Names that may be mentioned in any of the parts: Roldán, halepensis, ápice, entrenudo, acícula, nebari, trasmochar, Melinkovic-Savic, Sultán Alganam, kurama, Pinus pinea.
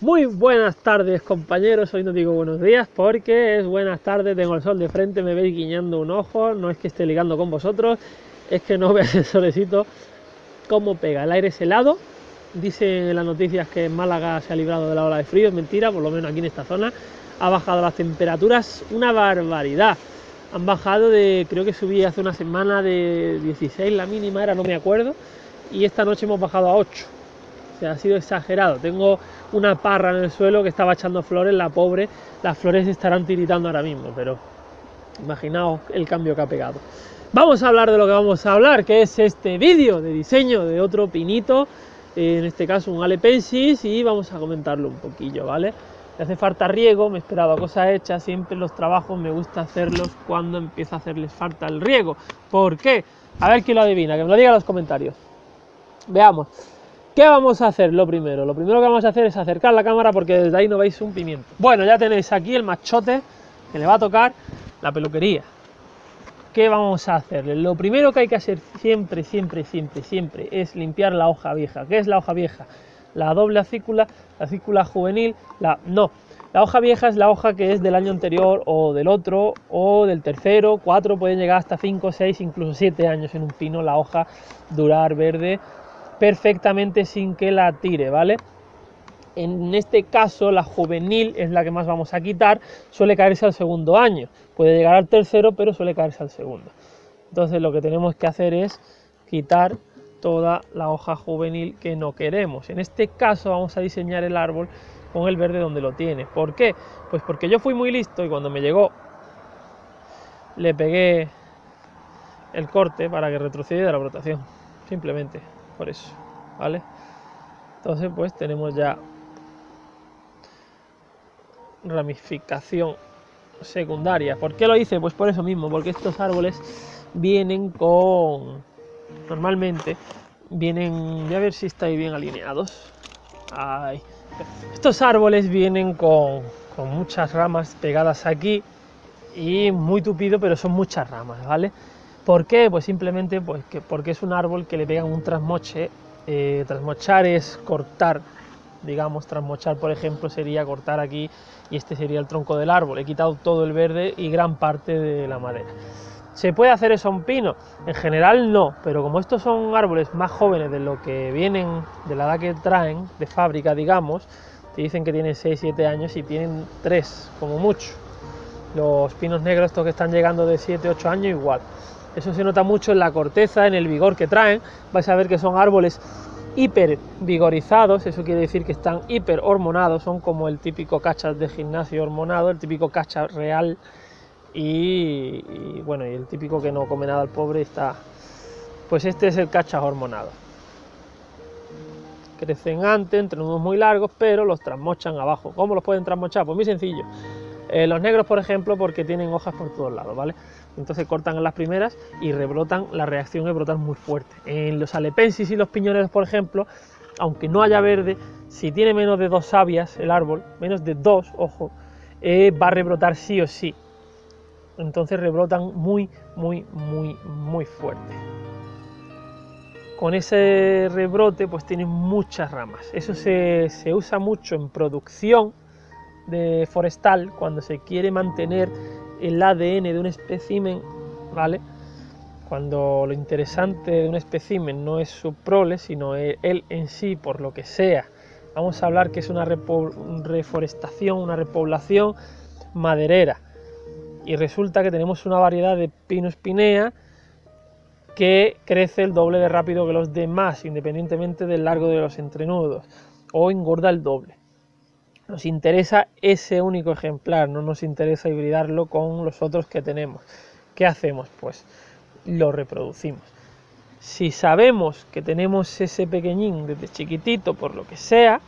Muy buenas tardes, compañeros. Hoy no digo buenos días porque es buenas tardes, tengo el sol de frente, me veis guiñando un ojo, no es que esté ligando con vosotros, es que no veas el solecito cómo pega, el aire es helado. Dicen en las noticias que en Málaga se ha librado de la ola de frío, es mentira, por lo menos aquí en esta zona ha bajado las temperaturas una barbaridad. Han bajado de, creo que subí hace una semana de 16, la mínima era, no me acuerdo, y esta noche hemos bajado a 8. O sea, ha sido exagerado. Tengo una parra en el suelo que estaba echando flores, la pobre, las flores se estarán tiritando ahora mismo, pero imaginaos el cambio que ha pegado. Vamos a hablar de lo que vamos a hablar, que es este vídeo de diseño de otro pinito, en este caso un halepensis, y vamos a comentarlo un poquillo, ¿vale? Me hace falta riego, me esperaba cosas hechas, siempre los trabajos me gusta hacerlos cuando empieza a hacerles falta el riego. ¿Por qué? A ver quién lo adivina, que me lo diga en los comentarios. Veamos. ¿Qué vamos a hacer? Lo primero que vamos a hacer es acercar la cámara porque desde ahí no veis un pimiento. Bueno, ya tenéis aquí el machote que le va a tocar la peluquería. ¿Qué vamos a hacerle? Lo primero que hay que hacer siempre es limpiar la hoja vieja. ¿Qué es la hoja vieja? La doble acícula, la acícula juvenil, la hoja vieja es la hoja que es del año anterior o del otro o del tercero, 4, pueden llegar hasta 5, 6, incluso 7 años en un pino, la hoja durar verde perfectamente sin que la tire, ¿vale? En este caso la juvenil es la que más vamos a quitar, suele caerse al segundo año, puede llegar al tercero pero suele caerse al segundo. Entonces lo que tenemos que hacer es quitar toda la hoja juvenil que no queremos. En este caso vamos a diseñar el árbol con el verde donde lo tiene. ¿Por qué? Pues porque yo fui muy listo y cuando me llegó le pegué el corte para que retrocediera la brotación, simplemente por eso, ¿vale? Entonces pues tenemos ya ramificación secundaria. ¿Por qué lo hice? Pues por eso mismo, porque estos árboles vienen con, normalmente vienen, voy a ver si estáis bien alineados. Ay. Estos árboles vienen con muchas ramas pegadas aquí y muy tupido, pero son muchas ramas, ¿vale? ¿Por qué? Pues simplemente pues porque es un árbol que le pegan un trasmoche. Trasmochar es cortar, digamos, trasmochar por ejemplo sería cortar aquí y este sería el tronco del árbol. He quitado todo el verde y gran parte de la madera. ¿Se puede hacer eso a un pino? En general no, pero como estos son árboles más jóvenes de lo que vienen, de la edad que traen, de fábrica digamos, te dicen que tienen 6, 7 años y tienen 3 como mucho. Los pinos negros estos que están llegando de 7, 8 años igual. Eso se nota mucho en la corteza, en el vigor que traen. Vais a ver que son árboles hipervigorizados, eso quiere decir que están hiperhormonados, son como el típico cachas de gimnasio hormonado, el típico cachas real y bueno, y el típico que no come nada al pobre está... Pues este es el cachas hormonado. Crecen antes, entrenudos muy largos, pero los trasmochan abajo. ¿Cómo los pueden trasmochar? Pues muy sencillo. Los negros, por ejemplo, porque tienen hojas por todos lados, ¿vale? Entonces cortan en las primeras y rebrotan, la reacción es brotar muy fuerte. En los halepensis y los piñoneros, por ejemplo, aunque no haya verde, si tiene menos de 2 savias el árbol, menos de 2, ojo, va a rebrotar sí o sí. Entonces rebrotan muy fuerte. Con ese rebrote, pues tienen muchas ramas. Eso se usa mucho en producción de forestal cuando se quiere mantener el ADN de un espécimen, ¿vale? Cuando lo interesante de un espécimen no es su prole, sino él en sí, por lo que sea. Vamos a hablar que es una reforestación, una repoblación maderera. Y resulta que tenemos una variedad de Pinus pinea que crece el doble de rápido que los demás, independientemente del largo de los entrenudos, o engorda el doble. Nos interesa ese único ejemplar, no nos interesa hibridarlo con los otros que tenemos. ¿Qué hacemos? Pues lo reproducimos. Si sabemos que tenemos ese pequeñín desde chiquitito, por lo que sea,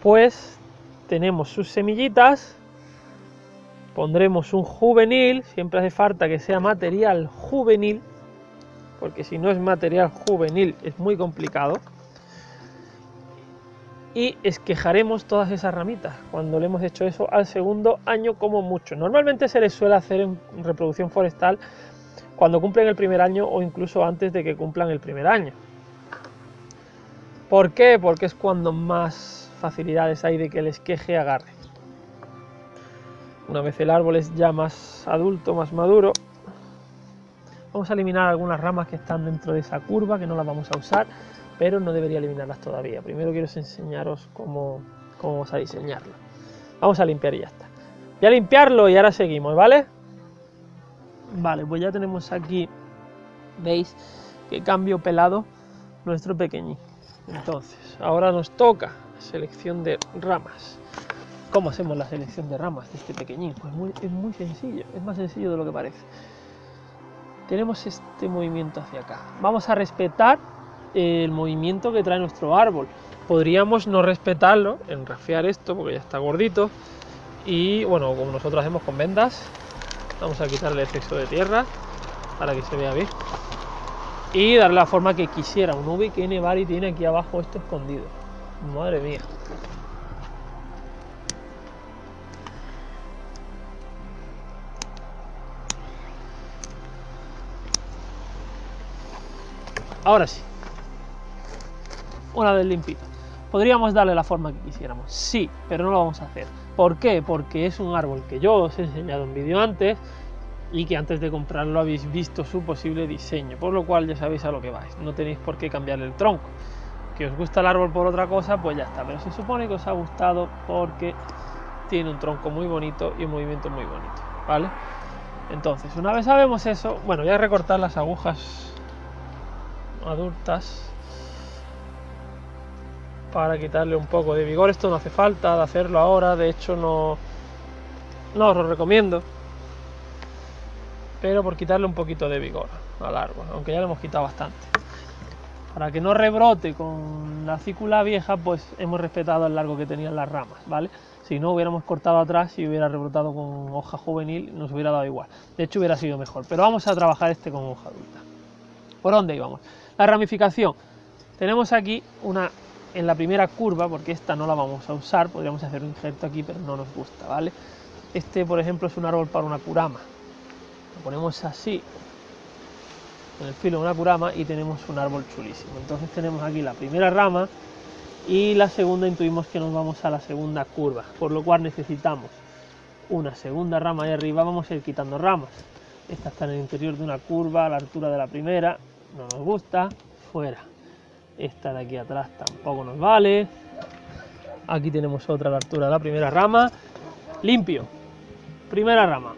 pues tenemos sus semillitas, pondremos un juvenil, siempre hace falta que sea material juvenil, porque si no es material juvenil es muy complicado. Y esquejaremos todas esas ramitas cuando le hemos hecho eso al segundo año como mucho. Normalmente se les suele hacer en reproducción forestal cuando cumplen el primer año o incluso antes de que cumplan el primer año. ¿Por qué? Porque es cuando más facilidades hay de que el esqueje agarre. Una vez el árbol es ya más adulto, más maduro, vamos a eliminar algunas ramas que están dentro de esa curva, que no las vamos a usar, pero no debería eliminarlas todavía. Primero quiero enseñaros cómo vamos a diseñarlo. Vamos a limpiar y ya está. Voy a limpiarlo y ahora seguimos, ¿vale? Vale, pues ya tenemos aquí, veis que cambio pelado nuestro pequeñín. Entonces, ahora nos toca selección de ramas. ¿Cómo hacemos la selección de ramas de este pequeñín? Pues es muy sencillo, es más sencillo de lo que parece. Tenemos este movimiento hacia acá. Vamos a respetar el movimiento que trae nuestro árbol. Podríamos no respetarlo, enrafear esto porque ya está gordito. Y bueno, como nosotros hacemos con vendas, vamos a quitarle el exceso de tierra para que se vea bien. Y darle la forma que quisiera. Un V que Nebari tiene aquí abajo esto escondido. Madre mía. Ahora sí. Una vez limpito. ¿Podríamos darle la forma que quisiéramos? Sí, pero no lo vamos a hacer. ¿Por qué? Porque es un árbol que yo os he enseñado en vídeo antes y que antes de comprarlo habéis visto su posible diseño, por lo cual ya sabéis a lo que vais, no tenéis por qué cambiarle el tronco. Que os gusta el árbol por otra cosa, pues ya está, pero se supone que os ha gustado porque tiene un tronco muy bonito y un movimiento muy bonito, ¿vale? Entonces, una vez sabemos eso, bueno, voy a recortar las agujas adultas para quitarle un poco de vigor. Esto no hace falta de hacerlo ahora, de hecho no os lo recomiendo, pero por quitarle un poquito de vigor al árbol, aunque ya le hemos quitado bastante. Para que no rebrote con la acícula vieja, pues hemos respetado el largo que tenían las ramas, ¿vale? Si no, hubiéramos cortado atrás y hubiera rebrotado con hoja juvenil, nos hubiera dado igual. De hecho, hubiera sido mejor, pero vamos a trabajar este con hoja adulta. ¿Por dónde íbamos? La ramificación. Tenemos aquí una en la primera curva, porque esta no la vamos a usar, podríamos hacer un injerto aquí, pero no nos gusta, ¿vale? Este, por ejemplo, es un árbol para una kurama. Lo ponemos así, con el filo de una kurama, y tenemos un árbol chulísimo. Entonces tenemos aquí la primera rama y la segunda, intuimos que nos vamos a la segunda curva, por lo cual necesitamos una segunda rama ahí arriba. Vamos a ir quitando ramas. Esta está en el interior de una curva, a la altura de la primera, no nos gusta, fuera. Esta de aquí atrás tampoco nos vale. Aquí tenemos otra a la altura de la primera rama. Limpio, primera rama,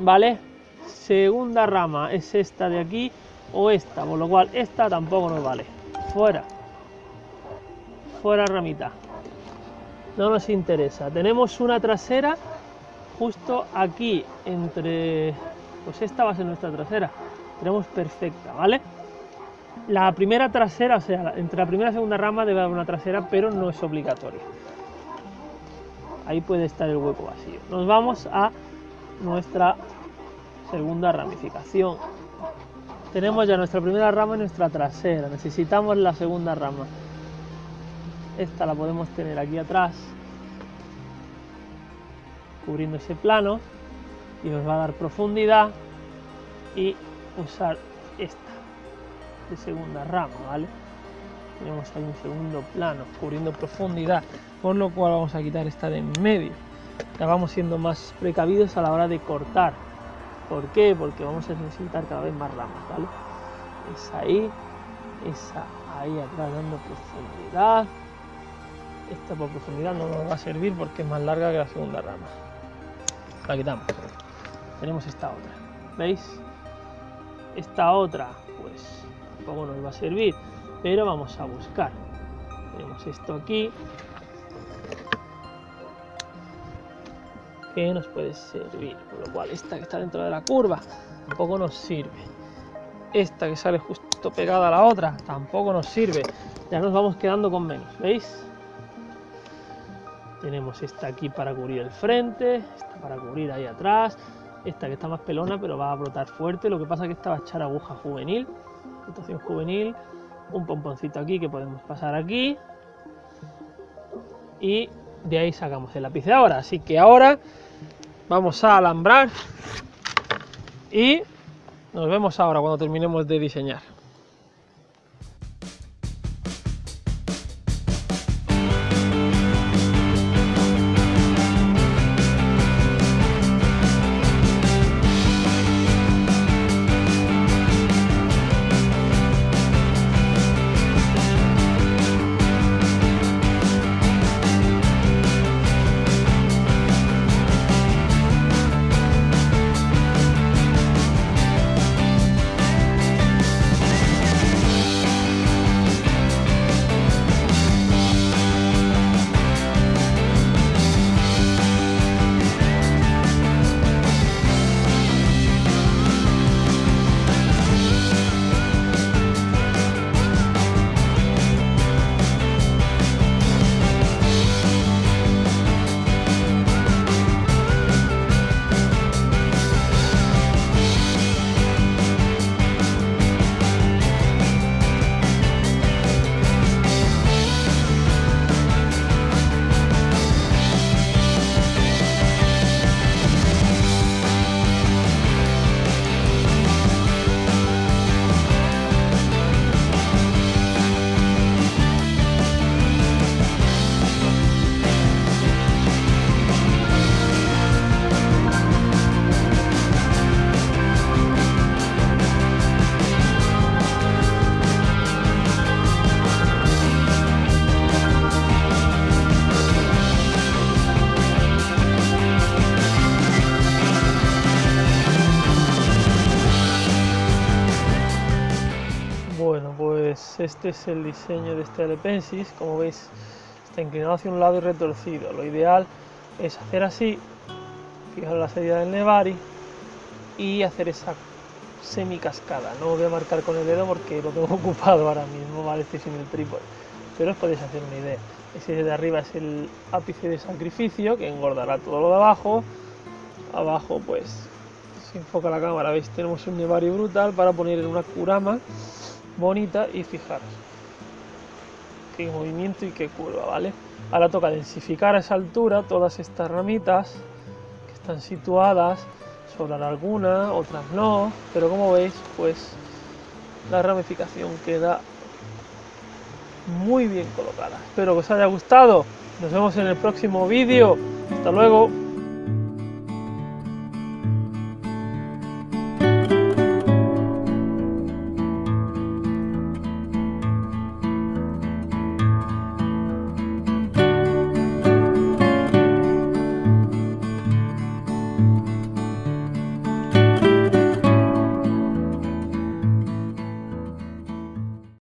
¿vale? Segunda rama es esta de aquí o esta, por lo cual esta tampoco nos vale. Fuera. Fuera ramita. No nos interesa. Tenemos una trasera justo aquí entre... pues esta va a ser nuestra trasera. Tenemos perfecta, ¿vale? La primera trasera, o sea, entre la primera y segunda rama debe haber una trasera, pero no es obligatorio. Ahí puede estar el hueco vacío. Nos vamos a nuestra segunda ramificación. Tenemos ya nuestra primera rama y nuestra trasera. Necesitamos la segunda rama. Esta la podemos tener aquí atrás, cubriendo ese plano, y nos va a dar profundidad. Y usar esta de segunda rama, ¿vale? Tenemos ahí un segundo plano cubriendo profundidad, por lo cual vamos a quitar esta de en medio. Ya vamos siendo más precavidos a la hora de cortar. ¿Por qué? Porque vamos a necesitar cada vez más ramas, ¿vale? Esa ahí atrás dando profundidad. Esta por profundidad no nos va a servir porque es más larga que la segunda rama. La quitamos. Tenemos esta otra, ¿veis? Esta otra, pues tampoco nos va a servir, pero vamos a buscar. Tenemos esto aquí, que nos puede servir, por lo cual esta que está dentro de la curva tampoco nos sirve. Esta que sale justo pegada a la otra tampoco nos sirve. Ya nos vamos quedando con menos, ¿veis? Tenemos esta aquí para cubrir el frente, esta para cubrir ahí atrás, esta que está más pelona pero va a brotar fuerte. Lo que pasa es que esta va a echar aguja juvenil, rotación juvenil, un pomponcito aquí que podemos pasar aquí y de ahí sacamos el ápice ahora. Así que ahora vamos a alambrar y nos vemos ahora cuando terminemos de diseñar. Pues este es el diseño de este halepensis. Como veis, está inclinado hacia un lado y retorcido. Lo ideal es hacer así, fijaros la salida del nebari, y hacer esa semicascada. No voy a marcar con el dedo porque lo tengo ocupado ahora mismo, vale, estoy sin el trípode, pero os podéis hacer una idea. Ese de arriba es el ápice de sacrificio, que engordará todo lo de abajo. Abajo, pues, se enfoca la cámara, veis, tenemos un nebari brutal para poner en una kurama bonita, y fijaros qué movimiento y qué curva, ¿vale? Ahora toca densificar a esa altura todas estas ramitas que están situadas, sobran algunas, otras no, pero como veis, pues la ramificación queda muy bien colocada. Espero que os haya gustado, nos vemos en el próximo vídeo, hasta luego.